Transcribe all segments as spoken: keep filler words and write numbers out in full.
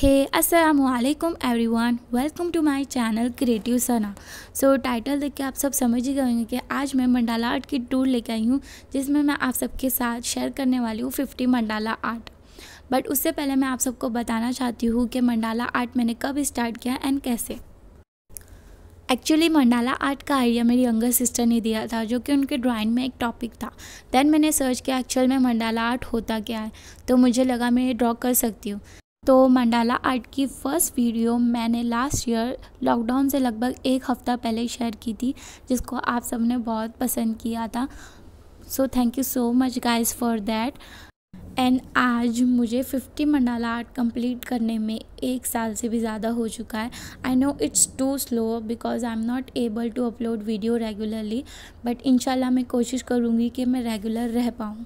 Hey, assalamu alaikum everyone. Welcome to my channel Creative Sana. So title देख के आप सब समझ ही गए होंगे कि आज मैं मंडाला आर्ट की टूर लेकर आई हूँ जिसमें मैं आप सबके साथ शेयर करने वाली हूँ फिफ्टी मंडाला आर्ट. बट उससे पहले मैं आप सबको बताना चाहती हूँ कि मंडाला आर्ट मैंने कब स्टार्ट किया एंड कैसे. एक्चुअली मंडाला आर्ट का आइडिया मेरी यंगर सिस्टर ने दिया था जो कि उनके ड्राइंग में एक टॉपिक था. देन मैंने सर्च किया एक्चुअल में मंडाला आर्ट होता क्या है, तो मुझे लगा मैं ड्रॉ कर सकती हूँ. तो मंडाला आर्ट की फ़र्स्ट वीडियो मैंने लास्ट ईयर लॉकडाउन से लगभग एक हफ़्ता पहले शेयर की थी जिसको आप सबने बहुत पसंद किया था. So thank you so much guys for that. And आज मुझे फिफ्टी मंडाला आर्ट कंप्लीट करने में एक साल से भी ज़्यादा हो चुका है. I know it's too slow because I am not able to upload video regularly, but इंशाल्लाह मैं कोशिश करूँगी कि मैं रेगुलर रह पाऊँ.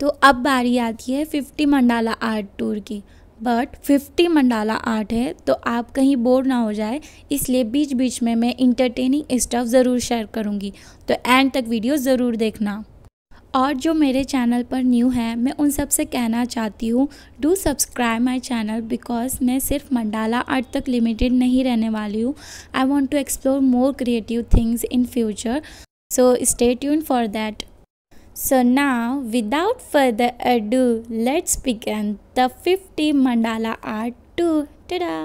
तो अब बारी आती है फिफ्टी मंडाला आर्ट टूर की. बट फिफ्टी मंडाला आर्ट है तो आप कहीं बोर ना हो जाए, इसलिए बीच बीच में मैं इंटरटेनिंग स्टफ ज़रूर शेयर करूँगी. तो एंड तक वीडियो ज़रूर देखना. और जो मेरे चैनल पर न्यू है मैं उन सब से कहना चाहती हूँ do subscribe my channel because मैं सिर्फ मंडाला आर्ट तक लिमिटेड नहीं रहने वाली हूँ. I want to explore more creative things in future, so stay tune for that. So now without further ado let's begin the fifty mandala art tour. Tata.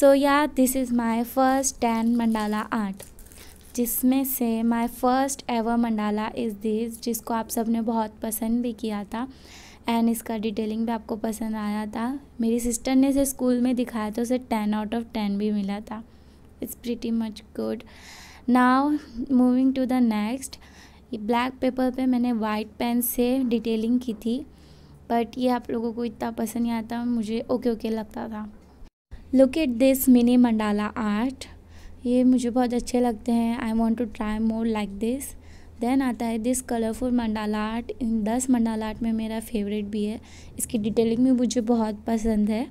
So yeah, this is my first ten mandala art, जिसमें से my first ever mandala is this, जिसको आप सब ने बहुत पसंद भी किया था एंड इसका डिटेलिंग भी आपको पसंद आया था. मेरी सिस्टर ने इसे स्कूल में दिखाया तो उसे टेन आउट ऑफ टेन भी मिला था. It's pretty much good. Now moving to the next. ये ब्लैक पेपर पे मैंने वाइट पेन से डिटेलिंग की थी, बट ये आप लोगों को इतना पसंद नहीं आता, मुझे ओके ओके लगता था. Look at this mini mandala art, ये मुझे बहुत अच्छे लगते हैं. I want to try more like this. Then आता है दिस कलरफुल मंडाला आर्ट. इन दस मंडाला आर्ट में मेरा फेवरेट भी है, इसकी डिटेलिंग भी मुझे बहुत पसंद है.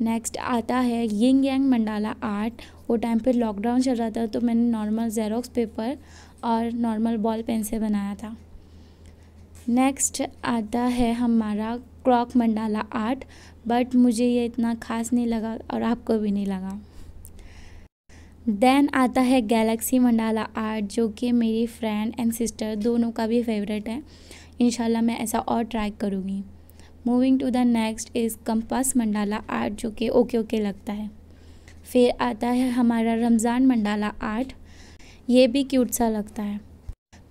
नेक्स्ट आता है यिंग यांग मंडाला आर्ट. वो टाइम पे लॉकडाउन चल रहा था तो मैंने नॉर्मल जेरोक्स पेपर और नॉर्मल बॉल पेन से बनाया था. नेक्स्ट आता है हमारा क्रॉक मंडाला आर्ट, बट मुझे ये इतना ख़ास नहीं लगा और आपको भी नहीं लगा. देन आता है गैलेक्सी मंडाला आर्ट जो कि मेरी फ्रेंड एंड सिस्टर दोनों का भी फेवरेट है. इंशाल्लाह मैं ऐसा और ट्राई करूँगी. Moving to the next is compass mandala art जो कि ओके ओके लगता है. फिर आता है हमारा रमज़ान मंडाला आर्ट, ये भी क्यूट सा लगता है.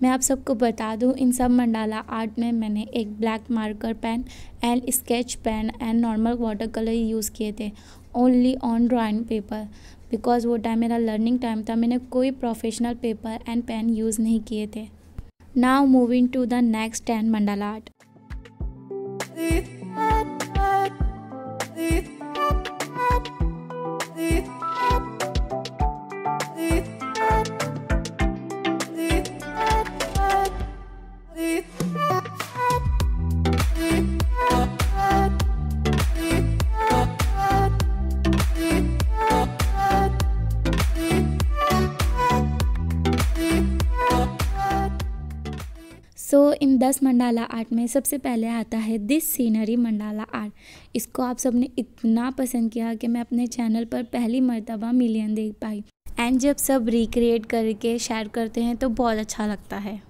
मैं आप सबको बता दूं इन सब मंडाला आर्ट में मैंने एक black marker pen and sketch pen and normal water colour use किए थे only on drawing paper because वो टाइम मेरा लर्निंग टाइम था. मैंने कोई professional paper and pen use नहीं किए थे. Now moving to the next ten mandala art. So so, इन दस मंडाला आर्ट में सबसे पहले आता है दिस सीनरी मंडाला आर्ट. इसको आप सबने इतना पसंद किया कि मैं अपने चैनल पर पहली मर्तबा मिलियन देख पाई. एंड जब सब रिक्रिएट करके शेयर करते हैं तो बहुत अच्छा लगता है.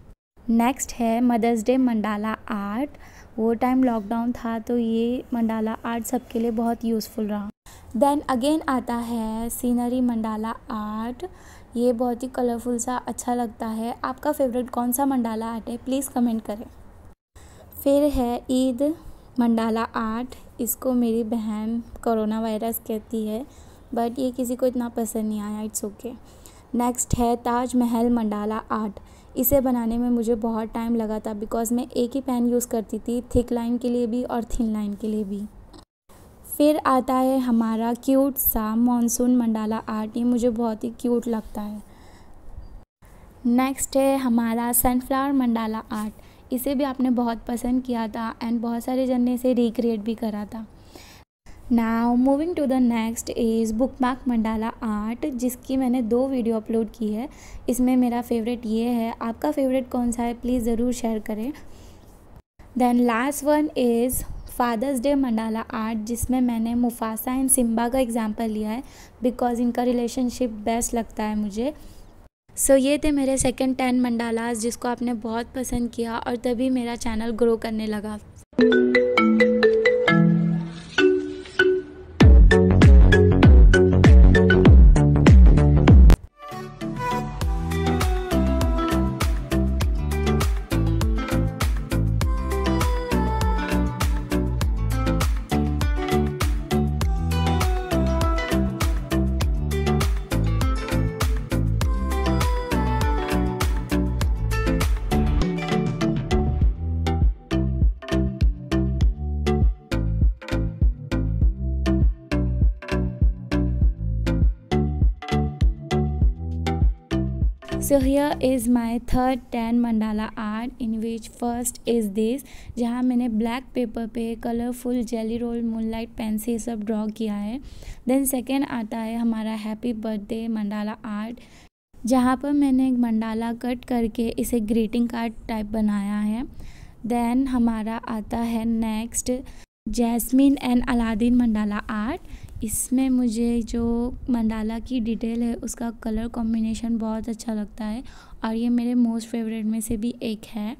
नेक्स्ट है मदर्स डे मंडाला आर्ट. वो टाइम लॉकडाउन था तो ये मंडाला आर्ट सबके लिए बहुत यूज़फुल रहा. देन अगेन आता है सीनरी मंडाला आर्ट. ये बहुत ही कलरफुल सा अच्छा लगता है. आपका फेवरेट कौन सा मंडाला आर्ट है प्लीज़ कमेंट करें. फिर है ईद मंडाला आर्ट, इसको मेरी बहन कोरोना वायरस कहती है, बट ये किसी को इतना पसंद नहीं आया, इट्स ओके। नेक्स्ट है ताजमहल मंडाला आर्ट। इसे बनाने में मुझे बहुत टाइम लगा था बिकॉज़ मैं एक ही पेन यूज़ करती थी, थिक लाइन के लिए भी और थिन लाइन के लिए भी। फिर आता है हमारा क्यूट सा मॉनसून मंडाला आर्ट, ये मुझे बहुत ही क्यूट लगता है। नेक्स्ट है हमारा सनफ्लावर मंडाला आर्ट, इसे भी आपने बहुत पसंद किया था एंड बहुत सारे जन ने इसे रिक्रिएट भी करा था। Now moving to the next is bookmark mandala art, जिसकी मैंने दो वीडियो अपलोड की है, इसमें मेरा फेवरेट ये है, आपका फेवरेट कौन सा है प्लीज़ ज़रूर शेयर करें। Then last one is fathers day mandala art, जिसमें मैंने मुफासा एंड सिम्बा का एग्जांपल लिया है बिकॉज़ इनका रिलेशनशिप बेस्ट लगता है मुझे। सो so, ये थे मेरे सेकेंड टेन मंडालाज जिसको आपने बहुत पसंद किया और तभी मेरा चैनल ग्रो करने लगा। So here is my third tan mandala art in which first is this, जहाँ मैंने black paper पे colourful jelly roll moonlight pen से सब draw किया है। Then second आता है हमारा happy birthday mandala art, जहाँ पर मैंने एक mandala cut करके इसे greeting card type बनाया है। Then हमारा आता है next Jasmine and Aladdin mandala art, इसमें मुझे जो मंडाला की डिटेल है उसका कलर कॉम्बिनेशन बहुत अच्छा लगता है और ये मेरे मोस्ट फेवरेट में से भी एक है।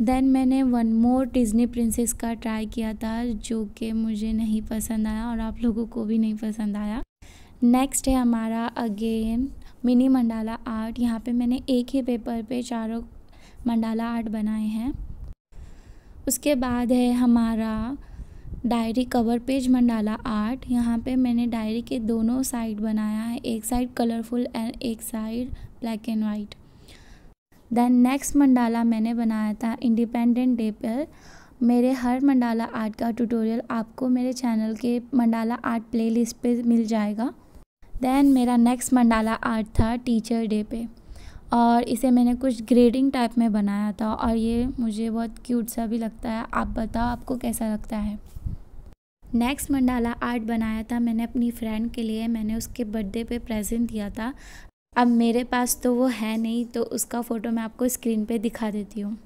देन मैंने वन मोर डिज्नी प्रिंसेस का ट्राई किया था जो कि मुझे नहीं पसंद आया और आप लोगों को भी नहीं पसंद आया। नेक्स्ट है हमारा अगेन मिनी मंडाला आर्ट, यहाँ पे मैंने एक ही पेपर पे चारों मंडाला आर्ट बनाए हैं। उसके बाद है हमारा diary cover page mandala art, यहाँ पे मैंने डायरी के दोनों साइड बनाया है, एक साइड कलरफुल एंड एक side black and white. Then next mandala मैंने बनाया था इंडिपेंडेंट डे पर। मेरे हर मंडाला आर्ट का ट्यूटोरियल आपको मेरे चैनल के मंडाला आर्ट प्लेलिस्ट पे मिल जाएगा। दैन मेरा नेक्स्ट मंडाला आर्ट था टीचर डे पे और इसे मैंने कुछ ग्रेडिंग टाइप में बनाया था और ये मुझे बहुत क्यूट सा भी लगता है। आप बताओ आपको कैसा लगता है। नेक्स्ट मंडाला आर्ट बनाया था मैंने अपनी फ्रेंड के लिए, मैंने उसके बर्थडे पे प्रेजेंट दिया था। अब मेरे पास तो वो है नहीं तो उसका फ़ोटो मैं आपको स्क्रीन पे दिखा देती हूँ।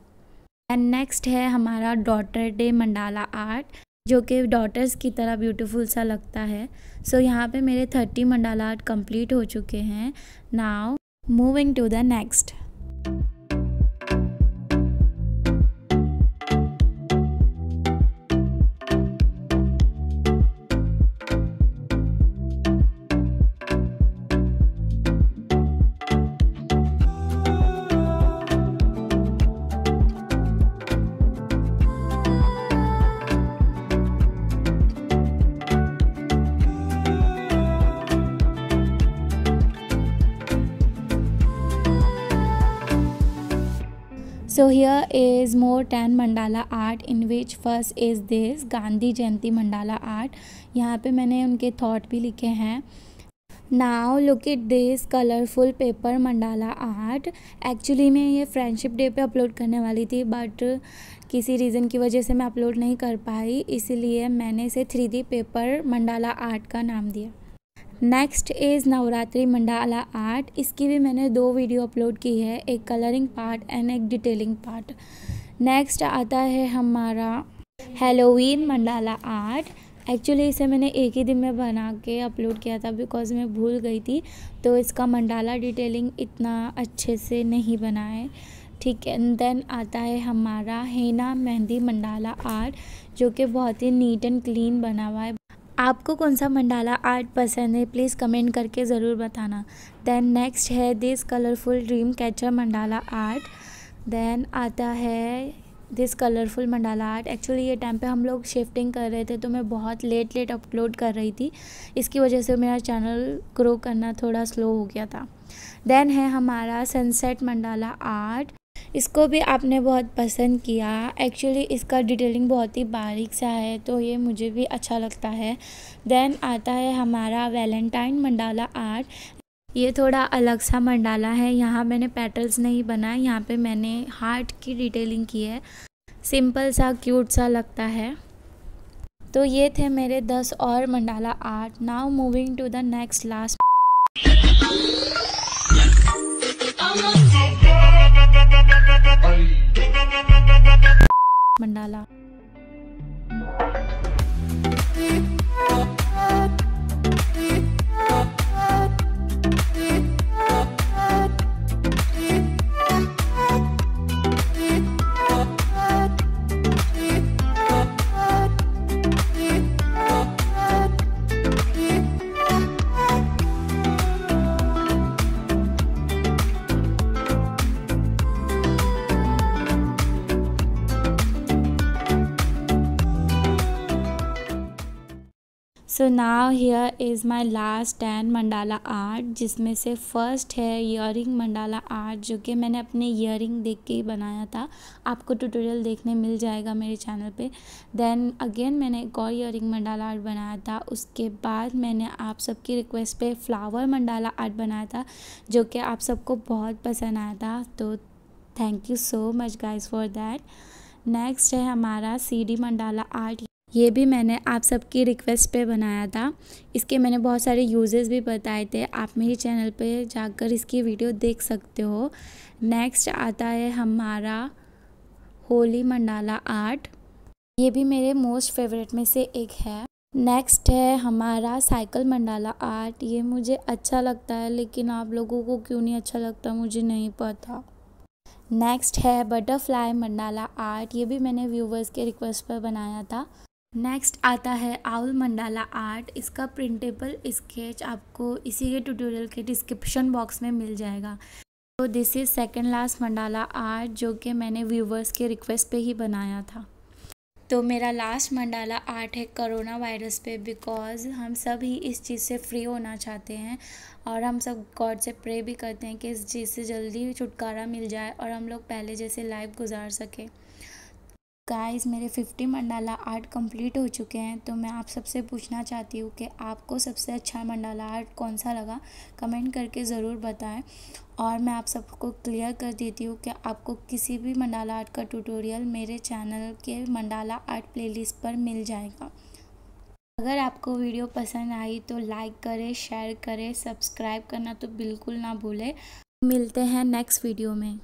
एंड नेक्स्ट है हमारा डॉटर डे मंडाला आर्ट, जो कि डॉटर्स की तरह ब्यूटीफुल सा लगता है। सो so, यहाँ पे मेरे थर्टी मंडाला आर्ट कम्प्लीट हो चुके हैं। Now Moving to the next. So here is more tan mandala art in which first is this Gandhi Jayanti mandala art, यहाँ पे मैंने उनके thought भी लिखे हैं। Now look at this colorful paper mandala art, actually मैं ये friendship day पे upload करने वाली थी but किसी reason की वजह से मैं upload नहीं कर पाई, इसीलिए मैंने इसे three D paper mandala art का नाम दिया। Next is Navratri mandala art, इसकी भी मैंने दो वीडियो अपलोड की है, एक कलरिंग पार्ट एंड एक डिटेलिंग पार्ट। नेक्स्ट आता है हमारा हैलोवीन मंडाला आर्ट, एक्चुअली इसे मैंने एक ही दिन में बना के अपलोड किया था बिकॉज़ मैं भूल गई थी तो इसका मंडाला डिटेलिंग इतना अच्छे से नहीं बना है, ठीक है। एंड देन आता है हमारा हेना मेहंदी मंडाला आर्ट, जो कि बहुत ही नीट एंड क्लीन बना हुआ है। आपको कौन सा मंडाला आर्ट पसंद है प्लीज़ कमेंट करके ज़रूर बताना। दैन नेक्स्ट है this colourful dream catcher mandala art. Then आता है this colourful mandala art. Actually ये टाइम पे हम लोग शिफ्टिंग कर रहे थे तो मैं बहुत लेट लेट अपलोड कर रही थी, इसकी वजह से मेरा चैनल ग्रो करना थोड़ा स्लो हो गया था। देन है हमारा सनसेट मंडाला आर्ट, इसको भी आपने बहुत पसंद किया। एक्चुअली इसका डिटेलिंग बहुत ही बारीक सा है तो ये मुझे भी अच्छा लगता है। देन आता है हमारा वैलेंटाइन मंडाला आर्ट, ये थोड़ा अलग सा मंडाला है। यहाँ मैंने पेटल्स नहीं बनाए, यहाँ पे मैंने हार्ट की डिटेलिंग की है, सिंपल सा क्यूट सा लगता है। तो ये थे मेरे दस और mandala art. Now moving to the next last. Mandala So now here is my last ten mandala art, जिसमें से फर्स्ट है ईयरिंग मंडाला आर्ट, जो कि मैंने अपने ईयरिंग देख के ही बनाया था। आपको ट्यूटोरियल देखने मिल जाएगा मेरे चैनल पे। देन अगेन मैंने एक और ईयरिंग मंडाला आर्ट बनाया था। उसके बाद मैंने आप सबकी रिक्वेस्ट पे फ्लावर मंडाला आर्ट बनाया था, जो कि आप सबको बहुत पसंद आया था। तो thank you so much guys for that. Next है हमारा सीडी मंडाला आर्ट, ये भी मैंने आप सबकी रिक्वेस्ट पे बनाया था। इसके मैंने बहुत सारे यूजेस भी बताए थे, आप मेरे चैनल पे जाकर इसकी वीडियो देख सकते हो। नेक्स्ट आता है हमारा होली मंडाला आर्ट, ये भी मेरे मोस्ट फेवरेट में से एक है। नेक्स्ट है हमारा साइकिल मंडाला आर्ट, ये मुझे अच्छा लगता है लेकिन आप लोगों को क्यों नहीं अच्छा लगता मुझे नहीं पता। नेक्स्ट है बटरफ्लाई मंडाला आर्ट, ये भी मैंने व्यूवर्स के रिक्वेस्ट पर बनाया था। नेक्स्ट आता है आउल मंडाला आर्ट, इसका प्रिंटेबल स्केच आपको इसी के ट्यूटोरियल के डिस्क्रिप्शन बॉक्स में मिल जाएगा। तो this is second last mandala art, जो कि मैंने व्यूवर्स के रिक्वेस्ट पे ही बनाया था। तो मेरा लास्ट मंडाला आर्ट है कोरोना वायरस पे, बिकॉज़ हम सब ही इस चीज़ से फ्री होना चाहते हैं और हम सब गॉड से प्रे भी करते हैं कि इस चीज़ से जल्दी छुटकारा मिल जाए और हम लोग पहले जैसे लाइफ गुजार सकें। गाइस मेरे फिफ्टी मंडाला आर्ट कंप्लीट हो चुके हैं, तो मैं आप सबसे पूछना चाहती हूँ कि आपको सबसे अच्छा मंडाला आर्ट कौन सा लगा, कमेंट करके ज़रूर बताएं। और मैं आप सबको क्लियर कर देती हूँ कि आपको किसी भी मंडाला आर्ट का ट्यूटोरियल मेरे चैनल के मंडाला आर्ट प्लेलिस्ट पर मिल जाएगा। अगर आपको वीडियो पसंद आई तो लाइक करें, शेयर करें, सब्सक्राइब करना तो बिल्कुल ना भूलें। मिलते हैं नेक्स्ट वीडियो में।